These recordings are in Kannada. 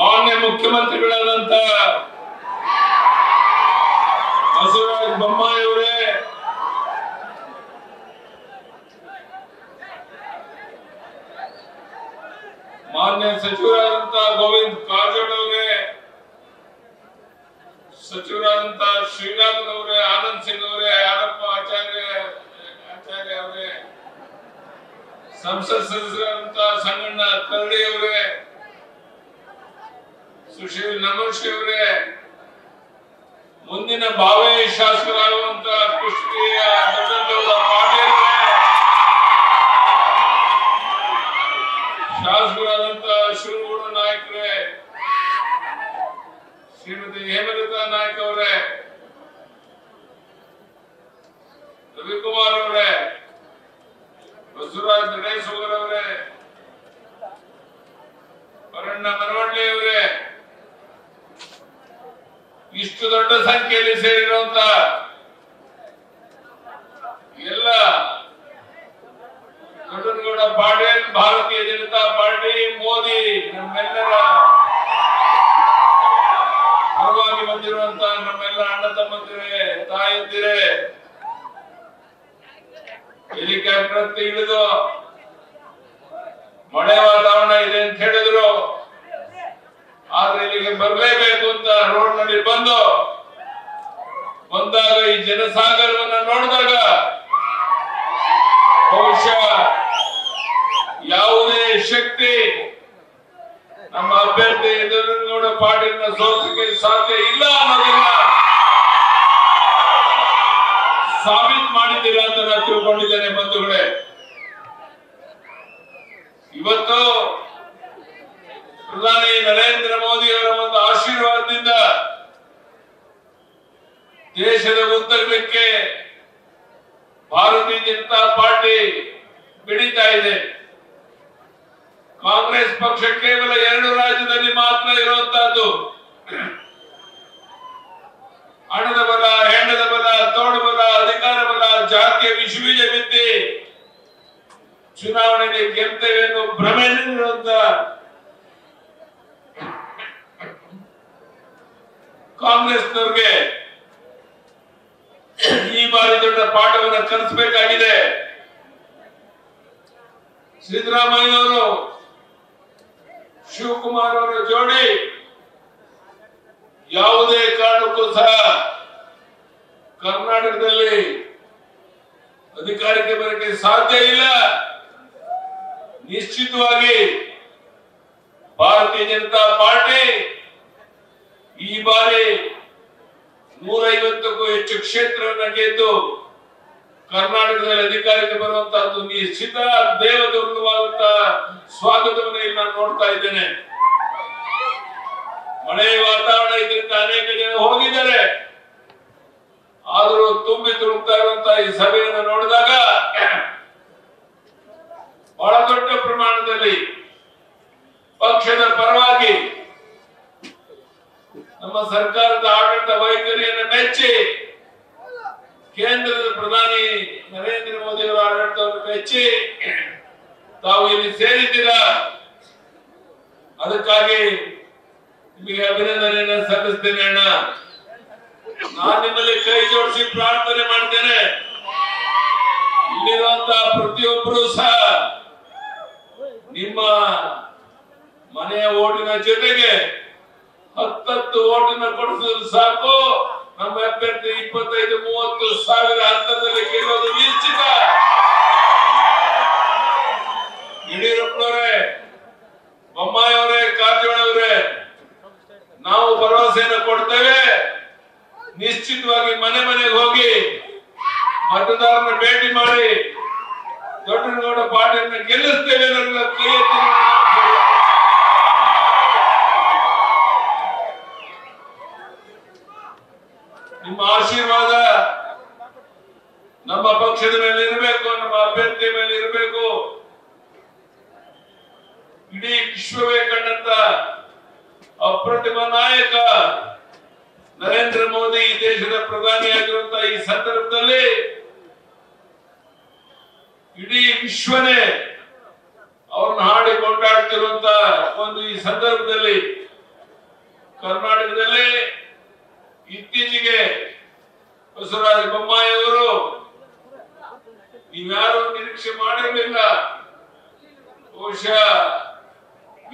ಮಾನ್ಯ ಮುಖ್ಯಮಂತ್ರಿಗಳಾದಂತ ಬಸವರಾಜ ಬೊಮ್ಮಾಯಿ ಅವರೇ, ಮಾನ್ಯ ಸಚಿವರಾದಂತ ಗೋವಿಂದ ಕಾರಜೋಳ ಅವರೇ, ಸಚಿವರಾದಂತ ಶ್ರೀರಾಮುಲು ಅವರೇ, ಆನಂದ್ ಸಿಂಗ್ ಅವರೇ, ಯಾರಪ್ಪ ಆಚಾರ್ಯ ಅವರೇ, ಸಂಸತ್ ಸದಸ್ಯರಾದಂತ ಸಂಗಣ್ಣ ಕರಡಿ ಅವರೇ, ಸುಶೀಲ್ ನಮರ್ಶಿ ಅವರೇ, ಮುಂದಿನ ಭಾವೆ ಶಾಸಕರಾಗುವಂತ ಕುಷ್ಟಿಯ ದೊಡ್ಡಗೌಡ ಪಾಟೀಲ್ ಅವರೇ, ಶಾಸಕರಾದಂತ ಶಿವಗೌಡ ನಾಯಕರೇ, ಶ್ರೀಮತಿ ಹೇಮಲತಾ ನಾಯಕ್ ಅವರೇ, ರವಿಕುಮಾರ್ ಅವರೇ, ಬಸವರಾಜ ಗಣೇಶ್ವರ್ ಅವರೇ, ಪರಣ್ಣ ಮನವಳ್ಳಿ ಅವರೇ, ಇಷ್ಟು ದೊಡ್ಡ ಸಂಖ್ಯೆಯಲ್ಲಿ ಸೇರಿರುವಂತ ಎಲ್ಲ ದೊಡ್ಡಗೌಡ ಪಾಟೀಲ್, ಭಾರತೀಯ ಜನತಾ ಪಾರ್ಟಿ, ಮೋದಿ ನಮ್ಮೆಲ್ಲರ ಪರವಾಗಿ ಬಂದಿರುವಂತ ನಮ್ಮೆಲ್ಲ ಅಣ್ಣ ತಮ್ಮಂದಿರೇ, ತಾಯಂದಿರೇ, ಹೆಲಿಕಾಪ್ಟರ್ ಇಳಿದು ಮಳೆ ವಾತಾವರಣ ಇದೆ ಅಂತ ಹೇಳಿದ್ರು, ಆದ್ರೆ ಇಲ್ಲಿಗೆ ಬರಲೇಬೇಕು ಅಂತ ರೋಡ್ ನಲ್ಲಿ ಬಂದಾಗ ಈ ಜನಸಾಗರವನ್ನ ನೋಡಿದಾಗ ಬಹುಶಃ ಯಾವುದೇ ಶಕ್ತಿ ನಮ್ಮ ಅಭ್ಯರ್ಥಿ ಎದುರುಗೌಡ ಪಾಟೀಲ್ನ ಸೋಲಿಸಕ್ಕೆ ಸಾಧ್ಯ ಇಲ್ಲ ಅನ್ನೋದನ್ನ ಸಾಬೀತು ಮಾಡಿದ್ದೀರಾ ಅಂತ ನಾನು ತಿಳ್ಕೊಂಡಿದ್ದೇನೆ ಬಂಧುಗಳೇ. ಇವತ್ತು ಪ್ರಧಾನಿ ನರೇಂದ್ರ ಮೋದಿ ಅವರ ಒಂದು ಆಶೀರ್ವಾದದಿಂದ ದೇಶದ ಉತ್ತರಕ್ಕೆ ಭಾರತೀಯ ಜನತಾ ಪಾರ್ಟಿ ಬೆಳೀತಾ ಇದೆ. ಕಾಂಗ್ರೆಸ್ ಪಕ್ಷ ಕೇವಲ 2 ರಾಜ್ಯದಲ್ಲಿ ಮಾತ್ರ ಇರುವಂತಹದ್ದು. ಹಣದ ಬಲ, ಹೆಣ್ಣದ ಬಲ, ತೋಡು ಬಲ, ಅಧಿಕಾರ ಬಲ, ಜಾತಿಯ ವಿಶ್ವೀಜ ಬಿತ್ತಿ ಚುನಾವಣೆಗೆ ಗೆಲ್ತೇವೆ ಅನ್ನೋ ಭ್ರಮೆಯಲ್ಲಿರುವಂತ ಕಾಂಗ್ರೆಸ್ನವ್ರಿಗೆ ಈ ಬಾರಿ ದೊಡ್ಡ ಪಾಠವನ್ನು ಕಲಿಸಬೇಕಾಗಿದೆ. ಸಿದ್ದರಾಮಯ್ಯ ಅವರು ಶಿವಕುಮಾರ್ ಅವರ ಜೋಡಿ ಯಾವುದೇ ಕಾರಣಕ್ಕೂ ಸಹ ಕರ್ನಾಟಕದಲ್ಲಿ ಅಧಿಕಾರಕ್ಕೆ ಬರಕ್ಕೆ ಸಾಧ್ಯ ಇಲ್ಲ. ನಿಶ್ಚಿತವಾಗಿ ಭಾರತೀಯ ಜನತಾ ಪಾರ್ಟಿ ಈ ಬಾರಿ 150ಕ್ಕೂ ಹೆಚ್ಚು ಕ್ಷೇತ್ರವನ್ನು ಗೆದ್ದು ಕರ್ನಾಟಕದಲ್ಲಿ ಅಧಿಕಾರಕ್ಕೆ ಬರುವಂತಹದ್ದು ನಿಶ್ಚಿತ. ದೇವದುರ್ಗವಾದಂತಹ ಸ್ವಾಗತವನ್ನು ಇಲ್ಲಿ ನಾನು ನೋಡ್ತಾ ಇದ್ದೇನೆ. ಮಳೆ ವಾತಾವರಣ ಇದರಿಂದ ಅನೇಕ ಜನ ಹೋಗಿದ್ದಾರೆ. ಆದರೂ ತುಂಬಿ ತುಳುಕ್ತಾ ಇರುವಂತಹ ಈ ಸಭೆಯನ್ನು ನೋಡಿದಾಗ ಬಹಳ ದೊಡ್ಡ ಪ್ರಮಾಣದಲ್ಲಿ ಪಕ್ಷದ ಪರವಾಗಿ ನಮ್ಮ ಸರ್ಕಾರದ ಆಡಳಿತ ವೈಖರಿಯನ್ನು ಮೆಚ್ಚಿ, ಕೇಂದ್ರದ ಪ್ರಧಾನಿ ನರೇಂದ್ರ ಮೋದಿ ಅವರ ಆಡಳಿತವನ್ನು ಮೆಚ್ಚಿ ತಾವು ಇಲ್ಲಿ ಸೇರಿದ್ದೀರಾ, ಅದಕ್ಕಾಗಿ ನಿಮಗೆ ಅಭಿನಂದನೆಯನ್ನು ಸಲ್ಲಿಸ್ತೇನೆ ಅಣ್ಣ. ನಾನು ನಿಮ್ಮಲ್ಲಿ ಕೈ ಜೋಡಿಸಿ ಪ್ರಾರ್ಥನೆ ಮಾಡ್ತೇನೆ, ಇಲ್ಲಿರುವಂತಹ ಪ್ರತಿಯೊಬ್ಬರು ಸಹ ನಿಮ್ಮ ಮನೆಯ ಓಟಿನ ಜೊತೆಗೆ 10 ಓಟನ್ನು ಕೊಡಿಸಿದ್ರು ಸಾಕು, ನಮ್ಮ ಅಭ್ಯರ್ಥಿ 25-30 ಸಾವಿರ ಹಂತದಲ್ಲಿ ಗೆಲ್ಲೋದು ನಿಶ್ಚಿತ. ಯಡಿಯೂರಪ್ಪನವರೇ, ಬೊಮ್ಮಾಯಿ ಅವರೇ, ಕಾರಜೋಳ ಅವರೇ, ನಾವು ಭರವಸೆಯನ್ನು ಕೊಡ್ತೇವೆ. ನಿಶ್ಚಿತವಾಗಿ ಮನೆ ಮನೆಗೆ ಹೋಗಿ ಮತದಾರರನ್ನ ಭೇಟಿ ಮಾಡಿ ದೊಡ್ಡಗೌಡ ಪಾಟೀಲ್ನ ಗೆಲ್ಲಿಸ್ತೇವೆ. ನನ್ನ ಕೈ ನಿಮ್ಮ ಆಶೀರ್ವಾದ ನಮ್ಮ ಪಕ್ಷದ ಮೇಲೆ ಇರಬೇಕು, ನಮ್ಮ ಅಭ್ಯರ್ಥಿ ಮೇಲೆ ಇರಬೇಕು. ಇಡೀ ವಿಶ್ವವೇ ಕಂಡಂತ ಅಪ್ರತಿಮ ನಾಯಕ ನರೇಂದ್ರ ಮೋದಿ ದೇಶದ ಪ್ರಧಾನಿಯಾಗಿರುವಂತ ಈ ಸಂದರ್ಭದಲ್ಲಿ ಇಡೀ ವಿಶ್ವನೇ ಅವ್ರನ್ನ ಹಾಡಿ ಕೊಂಡಾಡ್ತಿರುವಂತ ಒಂದು ಈ ಸಂದರ್ಭದಲ್ಲಿ ಕರ್ನಾಟಕದಲ್ಲಿ ಇತ್ತೀಚೆಗೆ ಬಸವರಾಜ ಬೊಮ್ಮಾಯಿ ಅವರು ಇನ್ಯಾರು ನಿರೀಕ್ಷೆ ಮಾಡಿರಲಿಲ್ಲ. ಬಹುಶಃ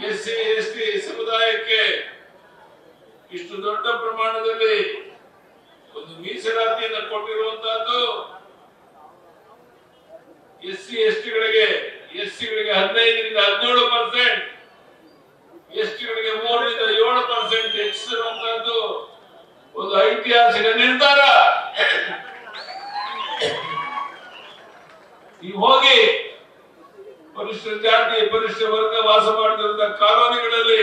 ಎಸ್ಸಿ ಎಸ್ಟಿ ಸಮುದಾಯಕ್ಕೆ ಇಷ್ಟು ದೊಡ್ಡ ಪ್ರಮಾಣದಲ್ಲಿ ಒಂದು ಮೀಸಲಾತಿಯನ್ನು ಕೊಟ್ಟಿರುವಂತಹದ್ದು, ಎಸ್ಸಿ ಎಸ್ಟಿಗಳಿಗೆ 15% ಎಸ್ಟಿಗಳಿಗೆ 3-7% ಹೆಚ್ಚಿಸಿರುವಂತಹದ್ದು ಒಂದು ಐತಿಹಾಸಿಕ ನಿರ್ಧಾರ. ನೀವು ಹೋಗಿ ಪರಿಶಿಷ್ಟ ಜಾತಿ ಪರಿಶಿಷ್ಟ ವರ್ಗ ವಾಸ ಮಾಡುತ್ತಿರುವ ಕಾಲೋನಿಗಳಲ್ಲಿ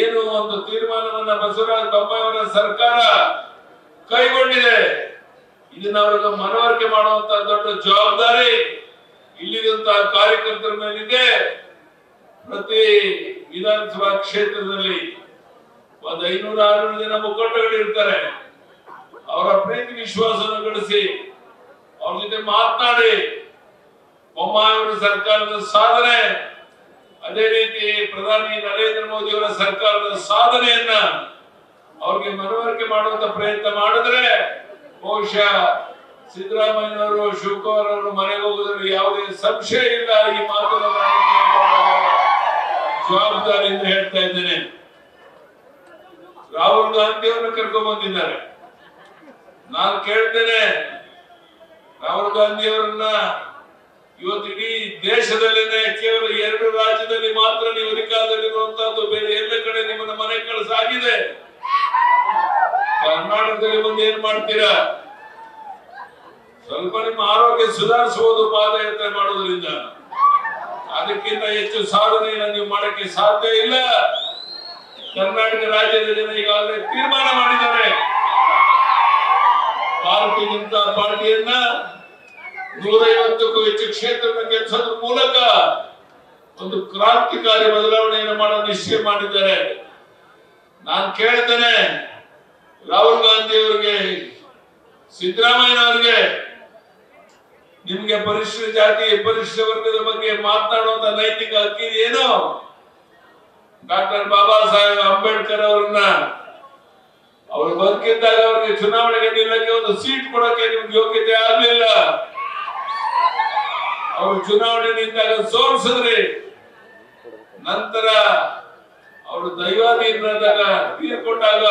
ಏನು ಒಂದು ತೀರ್ಮಾನವನ್ನ ಬಸವರಾಜ ಬೊಮ್ಮಾಯಿ ಅವರ ಸರ್ಕಾರ ಕೈಗೊಂಡಿದೆ, ಇದನ್ನ ಅವರಿಗೆ ಮನವರಿಕೆ ಮಾಡುವಂತ ದೊಡ್ಡ ಜವಾಬ್ದಾರಿ ಇಲ್ಲಿರುವಂತಹ ಕಾರ್ಯಕರ್ತರ ಮೇಲಿದೆ. ಪ್ರತಿ ವಿಧಾನಸಭಾ ಕ್ಷೇತ್ರದಲ್ಲಿ ಒಂದು 500-600 ಜನ ಮುಖಂಡಗಳು ಇರ್ತಾರೆ. ಅವರ ಪ್ರೀತಿ ವಿಶ್ವಾಸವನ್ನು ಗಳಿಸಿ ಅವ್ರ ಜೊತೆ ಮಾತನಾಡಿ ಬೊಮ್ಮಾಯಿ ಅವರ ಸರ್ಕಾರದ ಸಾಧನೆ, ಅದೇ ರೀತಿ ಪ್ರಧಾನಿ ನರೇಂದ್ರ ಮೋದಿ ಅವರ ಸರ್ಕಾರದ ಸಾಧನೆಯನ್ನ ಅವ್ರಿಗೆ ಮನವರಿಕೆ ಮಾಡುವಂತ ಪ್ರಯತ್ನ ಮಾಡಿದ್ರೆ ಬಹುಶಃ ಸಿದ್ದರಾಮಯ್ಯನವರು ಶಿವಕುಮಾರ್ ಅವರು ಮನೆಗೆ ಹೋಗೋದ್ರಲ್ಲಿ ಯಾವುದೇ ಸಂಶಯ ಇಲ್ಲ. ಈ ಮಾತನ್ನು ಜವಾಬ್ದಾರಿಯಿಂದ ಹೇಳ್ತಾ ಇದ್ದೇನೆ. ರಾಹುಲ್ ಗಾಂಧಿ ಅವರನ್ನು ಕರ್ಕೊಂಡ್ ಬಂದಿದ್ದಾರೆ. ನಾನು ಕೇಳ್ತೇನೆ, ರಾಹುಲ್ ಗಾಂಧಿ ಅವರನ್ನ ಇವತ್ತು ಇಡೀ ದೇಶದಲ್ಲೇನೆ ಕೇವಲ 2 ರಾಜ್ಯದಲ್ಲಿ ಮಾತ್ರ ನೀವು ಅಧಿಕಾರದಲ್ಲಿರುವಂತಹದ್ದು, ಬೇರೆ ಎಲ್ಲ ಕಡೆ ನಿಮ್ಮನ್ನ ಮನೆ ಕೆಲಸ ಆಗಿದೆ. ಕರ್ನಾಟಕದಲ್ಲಿ ಬಂದು ಏನ್ ಮಾಡ್ತೀರಾ? ಸ್ವಲ್ಪ ನಿಮ್ಮ ಆರೋಗ್ಯ ಸುಧಾರಿಸಬಹುದು ಪಾದಯಾತ್ರೆ ಮಾಡೋದ್ರಿಂದ. ಅದಕ್ಕಿಂತ ಹೆಚ್ಚು ಸಾಧನೆಯನ್ನು ನೀವು ಮಾಡಕ್ಕೆ ಸಾಧ್ಯ ಇಲ್ಲ. ಕರ್ನಾಟಕ ರಾಜ್ಯದ ಜನ ಈಗಾಗಲೇ ತೀರ್ಮಾನ ಮಾಡಿದ್ದಾರೆ. ಭಾರತೀಯ ಜನತಾ ಪಾರ್ಟಿಯನ್ನ 150ಕ್ಕೂ ಹೆಚ್ಚು ಕ್ಷೇತ್ರಗಳ ಗೆಲ್ಲಿಸೋದ್ರ ಮೂಲಕ ಒಂದು ಕ್ರಾಂತಿಕಾರಿ ಬದಲಾವಣೆಯನ್ನು ಮಾಡಲು ನಿಶ್ಚಯ ಮಾಡಿದ್ದಾರೆ. ನಾನು ಕೇಳ್ತೇನೆ, ರಾಹುಲ್ ಗಾಂಧಿ ಅವರಿಗೆ, ಸಿದ್ದರಾಮಯ್ಯನವರಿಗೆ, ನಿಮ್ಗೆ ಪರಿಶಿಷ್ಟ ಜಾತಿ ಪರಿಶಿಷ್ಟ ವರ್ಗದ ಬಗ್ಗೆ ಮಾತನಾಡುವಂತ ನೈತಿಕ ಹಕ್ಕಿ ಏನು? ಡಾಕ್ಟರ್ ಬಾಬಾ ಸಾಹೇಬ್ ಅಂಬೇಡ್ಕರ್ ಅವರನ್ನ ಅವರು ಬದುಕಿದ್ದಾಗ ಅವರಿಗೆ ಚುನಾವಣೆಗೆ ನಿಲ್ಲಕ್ಕೆ ಒಂದು ಸೀಟ್ ಕೊಡಕ್ಕೆ ನಿಮ್ಗೆ ಯೋಗ್ಯತೆ ಆಗ್ಲಿಲ್ಲ. ಅವರು ಚುನಾವಣೆ ನಿಂತಾಗ ಸೋಲಿಸಿದ್ರಿ. ನಂತರ ಅವರು ದೈವಾಧೀನರಾದಾಗ ತೀರ್ಕೊಂಡಾಗ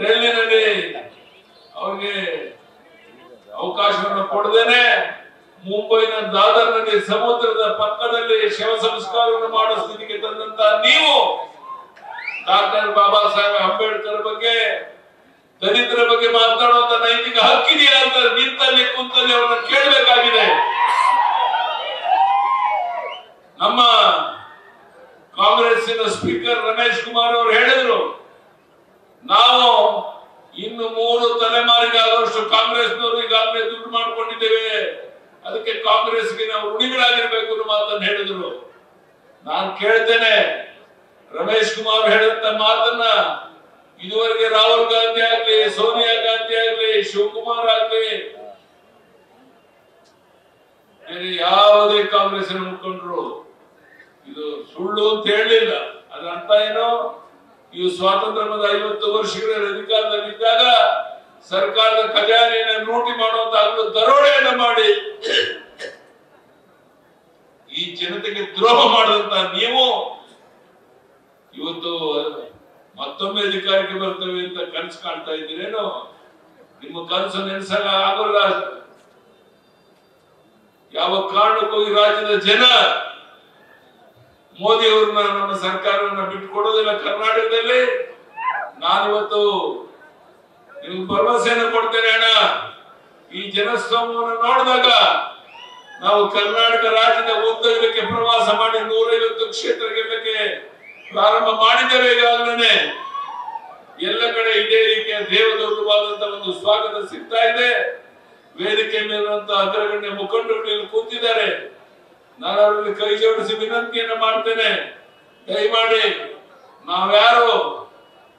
ಡೆಲ್ಲಿನಲ್ಲಿ ಅವ್ರಿಗೆ ಅವಕಾಶವನ್ನು ಕೊಡದೇನೆ ಮುಂಬೈನ ದಾದರ್ನಲ್ಲಿ ಸಮುದ್ರದ ಪಕ್ಕದಲ್ಲಿ ಶವ ಸಂಸ್ಕಾರವನ್ನು ಮಾಡೋ ಸ್ಥಿತಿಗೆ ತಂದಂತ ನೀವು ಡಾಕ್ಟರ್ ಬಾಬಾ ಸಾಹೇಬ್ ಅಂಬೇಡ್ಕರ್ ಬಗ್ಗೆ, ದಲಿತರ ಬಗ್ಗೆ ಮಾತನಾಡುವಂತ ನೈತಿಕ ಹಕ್ಕಿದೆಯಾ ಅಂತ ನಿಂತಲ್ಲಿ ಕುಂತಲ್ಲಿ ಅವರನ್ನು ಕೇಳಬೇಕಾಗಿದೆ. ನಮ್ಮ ಕಾಂಗ್ರೆಸ್ಸಿನ ಸ್ಪೀಕರ್ ರಮೇಶ್ ಕುಮಾರ್ ಅವರು ಹೇಳಿದ್ರು, ನಾವು ಇನ್ನು 3 ತಲೆಮಾರಿಗಾಗುವಷ್ಟು ಕಾಂಗ್ರೆಸ್ನವರು ಈಗಾಗಲೇ ದುಡ್ಡು ಮಾಡಿಕೊಂಡಿದ್ದೇವೆ, ಅದಕ್ಕೆ ಕಾಂಗ್ರೆಸ್ಗೆ ನಾವು ಋಣಿಗಳಾಗಿರ್ಬೇಕು ಅನ್ನೋ ಮಾತನ್ನು ಹೇಳಿದ್ರು. ನಾನು ಕೇಳ್ತೇನೆ, ರಮೇಶ್ ಕುಮಾರ್ ಹೇಳಿದಂತ ಮಾತನ್ನ ಇದುವರೆಗೆ ರಾಹುಲ್ ಗಾಂಧಿ ಆಗ್ಲಿ, ಸೋನಿಯಾ ಗಾಂಧಿ ಆಗ್ಲಿ, ಶಿವಕುಮಾರ್ ಆಗ್ಲಿ, ಬೇರೆ ಯಾವುದೇ ಕಾಂಗ್ರೆಸ್ನ ಮುಖಂಡರು ಇದು ಸುಳ್ಳು ಅಂತ ಹೇಳಲಿಲ್ಲ. ಅದರ ಅರ್ಥ ಏನೋ, ಇವು ಸ್ವಾತಂತ್ರ್ಯದ 50 ವರ್ಷಗಳ ಅಧಿಕಾರದಲ್ಲಿದ್ದಾಗ ಸರ್ಕಾರದ ಖಜಾನೆಯನ್ನು ಲೂಟಿ ಮಾಡುವಂತ ದರೋಡೆಯನ್ನು ಮಾಡಿ ಈ ಜನತೆಗೆ ದ್ರೋಹ ಮಾಡಿದಂತ ನೀವು ಇವತ್ತು ಮತ್ತೊಮ್ಮೆ ಅಧಿಕಾರಕ್ಕೆ ಬರ್ತೇವೆ ಅಂತ ಕನಸು ಕಾಣ್ತಾ ಇದ್ದೀರೇನೋ? ನಿಮ್ಮ ಕನಸು ನೆನೆಸಲ್ಲ ಆಗಲ್ಲ. ಯಾವ ಕಾರಣಕ್ಕೂ ಈ ರಾಜ್ಯದ ಜನ ಮೋದಿ ಅವ್ರನ್ನ, ನಮ್ಮ ಸರ್ಕಾರವನ್ನ ಬಿಟ್ಟುಕೊಡೋದಿಲ್ಲ. ಕರ್ನಾಟಕದಲ್ಲಿ ನಾನಿವತ್ತು ನಿಮ್ಗೆ ಭರವಸೆಯನ್ನು ಕೊಡ್ತೇನೆ ಅಣ್ಣ, ಈ ಜನಸ್ತೋಮವನ್ನು ನೋಡಿದಾಗ ನಾವು ಕರ್ನಾಟಕ ರಾಜ್ಯದ ಉದ್ದಗಲಕ್ಕೆ ಪ್ರವಾಸ ಮಾಡಿ 150 ಕ್ಷೇತ್ರ ಗೆಲ್ಲಕ್ಕೆ ಪ್ರಾರಂಭ ಮಾಡಿದ್ದೇವೆ. ಈಗಾಗಲೇ ಎಲ್ಲ ಕಡೆ ಇದೇ ರೀತಿಯ ದೇವದೂತವಾದಂತಹ ಒಂದು ಸ್ವಾಗತ ಸಿಗ್ತಾ ಇದೆ. ವೇದಿಕೆ ಮೇಲಿರುವಂತಹ ಅಗ್ರಗಣ್ಯ ಮುಖಂಡರು ಕೂತಿದ್ದಾರೆ. ನಾನು ಅವರಲ್ಲಿ ಕೈ ಜೋಡಿಸಿ ವಿನಂತಿಯನ್ನು ಮಾಡ್ತೇನೆ, ದಯಮಾಡಿ ನಾವ್ಯಾರು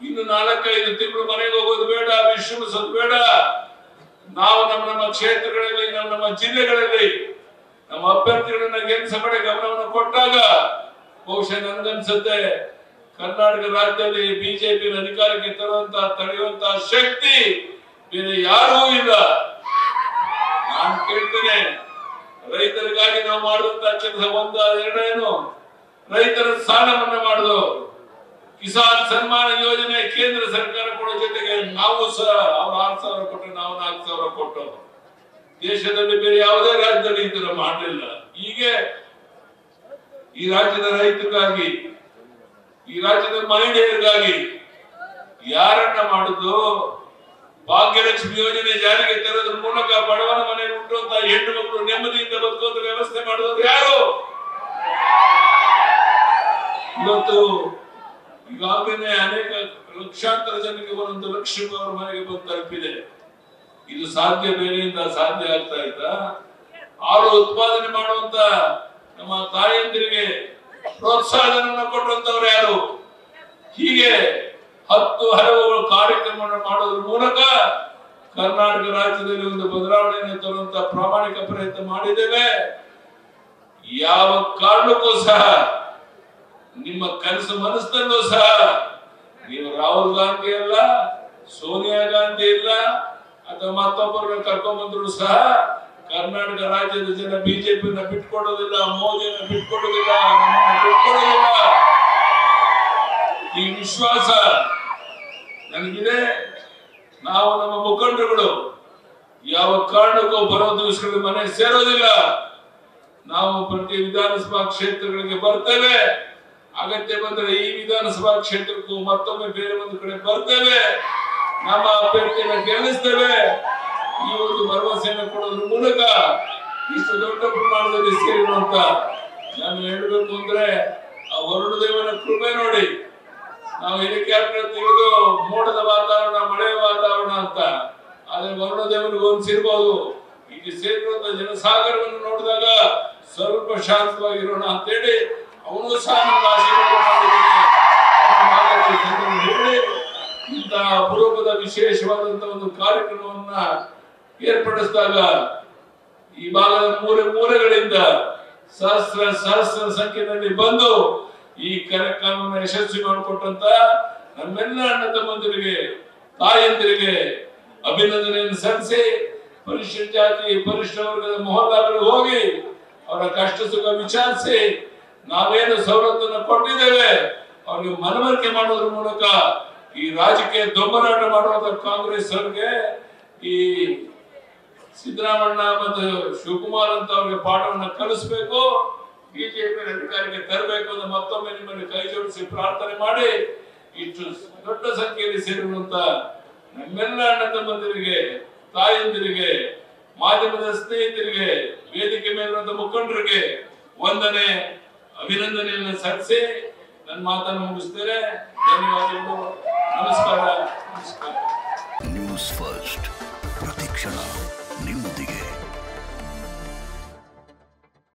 ಇನ್ನು 4-5 ತಿಂಗಳು ಮನೆಗೆ ಹೋಗೋದು ಬೇಡ, ವಿಶ್ರಮಿಸೋದು ಬೇಡ. ನಾವು ನಮ್ಮ ಕ್ಷೇತ್ರಗಳಲ್ಲಿ, ನಮ್ಮ ಜಿಲ್ಲೆಗಳಲ್ಲಿ ನಮ್ಮ ಅಭ್ಯರ್ಥಿಗಳನ್ನ ಗೆಲ್ಲಿಸ ಕಡೆ ಗಮನವನ್ನು ಕೊಟ್ಟಾಗ ಬಹುಶಃ ನನಗನ್ಸುತ್ತೆ ಕರ್ನಾಟಕ ರಾಜ್ಯದಲ್ಲಿ ಬಿಜೆಪಿ ಅಧಿಕಾರಕ್ಕೆ ತರುವಂತ ತಡೆಯುವಂತ ಶಕ್ತಿ ಬೇರೆ ಯಾರೂ ಇಲ್ಲ. ನಾನು ಕೇಳ್ತೇನೆ, ರೈತರಿಗಾಗಿ ನಾವು ಮಾಡುವಂತ ಕೆಲಸ ಒಂದು ಎರಡೇನು, ರೈತರ ಸಾಲ ಮನ್ನಾ ಮಾಡುದು, ಕಿಸಾನ್ ಸನ್ಮಾನ ಯೋಜನೆ ಕೇಂದ್ರ ಸರ್ಕಾರ ಕೊಡೋ ಜೊತೆಗೆ ನಾವು ಸಹ ಅವ್ರು 6,000 ಕೊಟ್ಟು ನಾವು 4,000 ಕೊಟ್ಟು, ದೇಶದಲ್ಲಿ ಬೇರೆ ಯಾವುದೇ ರಾಜ್ಯದಲ್ಲಿ ಈ ತರ ಮಾಡಲಿಲ್ಲ. ಹೀಗೆ ಈ ರಾಜ್ಯದ ರೈತರಿಗಾಗಿ, ಈ ರಾಜ್ಯದ ಮಹಿಳೆಯರಿಗಾಗಿ ಯಾರನ್ನ ಮಾಡುದು? ಭಾಗ್ಯಲಕ್ಷ್ಮಿ ಯೋಜನೆ ಜಾರಿಗೆ ತರೋದ್ರ ಮೂಲಕ ಬಡವನ ಮನೆ ಉಂಟುವಂತ ಹೆಣ್ಣು ಮಕ್ಕಳು ನೆಮ್ಮದಿಯಿಂದ ಬದುಕುವಂತ ವ್ಯವಸ್ಥೆ ಮಾಡುವುದು ಯಾರು? ಇವತ್ತು ಈಗಾಗಲೇ ಅನೇಕ ಲಕ್ಷಾಂತರ ಜನಕ್ಕೆ ಒಂದು ಲಕ್ಷ ಅವರ ಮನೆಗೆ ಬಂದು ತಲುಪಿದೆ. ಇದು ಸಾಧ್ಯ ಬೇರೆಯಿಂದ ಸಾಧ್ಯ ಆಗ್ತಾ ಇದ್ದ. ಹಾಲು ಉತ್ಪಾದನೆ ಮಾಡುವಂತ ನಮ್ಮ ತಾಯಂದಿರಿಗೆ ಪ್ರೋತ್ಸಾಹವನ್ನು ಕೊಟ್ಟಂತವ್ರು ಯಾರು? ಹೀಗೆ 10 ಹಲವು ಕಾರ್ಯಕ್ರಮವನ್ನು ಮಾಡೋದ್ರ ಮೂಲಕ ಕರ್ನಾಟಕ ರಾಜ್ಯದಲ್ಲಿ ಒಂದು ಬದಲಾವಣೆಯನ್ನು ತರುವಂತ ಪ್ರಾಮಾಣಿಕ ಪ್ರಯತ್ನ ಮಾಡಿದ್ದೇವೆ. ಯಾವ ಕಾರಣಕ್ಕೂ ಸಹ ನಿಮ್ಮ ಕನಸು ಮನಸ್ಸಲ್ಲೂ ಸಹ ನೀವು ರಾಹುಲ್ ಗಾಂಧಿ ಇಲ್ಲ, ಸೋನಿಯಾ ಗಾಂಧಿ ಇಲ್ಲ, ಅಥವಾ ಮತ್ತೊಬ್ಬರನ್ನ ಕರ್ಕೊಂಡ್ಬಂದ್ರು ಸಹ ಕರ್ನಾಟಕ ರಾಜ್ಯದ ಜನ ಬಿಜೆಪಿಯನ್ನ ಬಿಟ್ಕೊಡೋದಿಲ್ಲ, ಮೋದಿಯನ್ನ ಬಿಟ್ಕೊಡೋದಿಲ್ಲ, ನಮ್ಮನ್ನ ಬಿಟ್ಕೊಡೋದಿಲ್ಲ. ಈ ವಿಶ್ವಾಸ ನನಗಿದೆ. ನಾವು ನಮ್ಮ ಮುಖಂಡರುಗಳು ಯಾವ ಕಾರಣಕ್ಕೂ ಬರೋ ದಿವಸಗಳು ಮನೆ ಸೇರೋದಿಲ್ಲ. ನಾವು ಪ್ರತಿ ವಿಧಾನಸಭಾ ಕ್ಷೇತ್ರಗಳಿಗೆ ಬರ್ತೇವೆ. ಅಗತ್ಯ ಬಂದರೆ ಈ ವಿಧಾನಸಭಾ ಕ್ಷೇತ್ರಕ್ಕೂ ಮತ್ತೊಮ್ಮೆ ಬೇರೆ ಒಂದು ಕಡೆ ಬರ್ತೇವೆ. ನಮ್ಮ ಅಭ್ಯರ್ಥಿಯನ್ನು ಗೆಲ್ಲಿಸ್ತೇವೆ. ಈ ಒಂದು ಭರವಸೆಯನ್ನು ಕೊಡೋದ್ರ ಮೂಲಕ ಇಷ್ಟು ದೊಡ್ಡ ಪ್ರಮಾಣದಲ್ಲಿ ಸೇರಿರುವಂತ, ನಾನು ಹೇಳಬೇಕು ಅಂದ್ರೆ ಆ ವರುಣದೇವನ ಕೃಪೆ ನೋಡಿ. ನಾವು ಹೆಲಿಕಾಪ್ಟರ್ ತಿಳಿದು ಮೋಡದ ವಾತಾವರಣ, ಮಳೆಯ ವಾತಾವರಣ ಅಂತ, ಆದ್ರೆ ವರುಣದೇವನಿಗೆ ಹೋಲಿಸಿರ್ಬೋದು. ಇಲ್ಲಿ ಸೇರಿರುವಂತ ಜನಸಾಗರವನ್ನು ನೋಡಿದಾಗ ಸ್ವಲ್ಪ ಶಾಂತವಾಗಿರೋಣ ಅಂತೇಳಿ ಅವನು ಸಹ ಹೇಳಿ ಇಂತಹ ಅಪರೂಪದ ವಿಶೇಷವಾದಂತ ಒಂದು ಕಾರ್ಯಕ್ರಮವನ್ನ ಏರ್ಪಡಿಸಿದಾಗ ಈ ಭಾಗದ ಮೂಲೆ ಮೂಲೆಗಳಿಂದ ಸಹಸ್ರ ಸಹಸ್ರ ಸಂಖ್ಯೆಯಲ್ಲಿ ಬಂದು ಈ ಕಾರ್ಯಕ್ರಮವನ್ನು ಯಶಸ್ವಿ ಮಾಡಿಕೊಟ್ಟಂತ ನಮ್ಮೆಲ್ಲ ಅಣ್ಣ ತಮ್ಮಂದಿರಿಗೆ, ತಾಯಂದಿರಿಗೆ ಅಭಿನಂದನೆಯನ್ನು ಸಲ್ಲಿಸಿ, ಪರಿಶಿಷ್ಟ ಜಾತಿ ಪರಿಶಿಷ್ಟ ವರ್ಗದ ಮೊಹಲ್ಲಾಗಳು ಹೋಗಿ ಅವರ ಕಷ್ಟ ಸುಖ ವಿಚಾರಿಸಿ, ನಾವೇನು ಸವಲತ್ತನ್ನು ಕೊಟ್ಟಿದ್ದೇವೆ ಅವ್ರಿಗೆ ಮನವರಿಕೆ ಮಾಡೋದ್ರ ಮೂಲಕ ಈ ರಾಜಕೀಯ ದೊಂಬರಾಟ ಮಾಡುವಂತ ಕಾಂಗ್ರೆಸ್ ಅವ್ರಿಗೆ, ಈ ಸಿದ್ದರಾಮಣ್ಣ ಮತ್ತು ಶಿವಕುಮಾರ್ ಅಂತ ಅವ್ರಿಗೆ ಪಾಠವನ್ನು ಕಲಿಸ್ಬೇಕು, ಬಿಜೆಪಿ ಅಧಿಕಾರಕ್ಕೆ ತರಬೇಕು ಅಂತ ಮತ್ತೊಮ್ಮೆ ನಿಮ್ಮನ್ನು ಕೈ ಜೋಡಿಸಿ ಪ್ರಾರ್ಥನೆ ಮಾಡಿ, ಇಷ್ಟು ದೊಡ್ಡ ಸಂಖ್ಯೆಯಲ್ಲಿ ಸೇರಿರುವಂತ ನಮ್ಮೆಲ್ಲ ಅಣ್ಣ ತಮ್ಮಂದಿರಿಗೆ, ತಾಯಂದಿರಿಗೆ, ಮಾಧ್ಯಮದ ಸ್ನೇಹಿತರಿಗೆ, ವೇದಿಕೆ ಮೇಲಿರುವಂತ ಮುಖಂಡರಿಗೆ ವಂದನೆ ಅಭಿನಂದನೆಯನ್ನು ಸಲ್ಲಿಸಿ ನನ್ನ ಮಾತನ್ನು ಮುಗಿಸ್ತೇನೆ. ಧನ್ಯವಾದಗಳು. ನಮಸ್ಕಾರ. ನ್ಯೂಸ್ ಫಸ್ಟ್ ಪ್ರತಿಕ್ಷಣ ನಿಮ್ಮೊಂದಿಗೆ.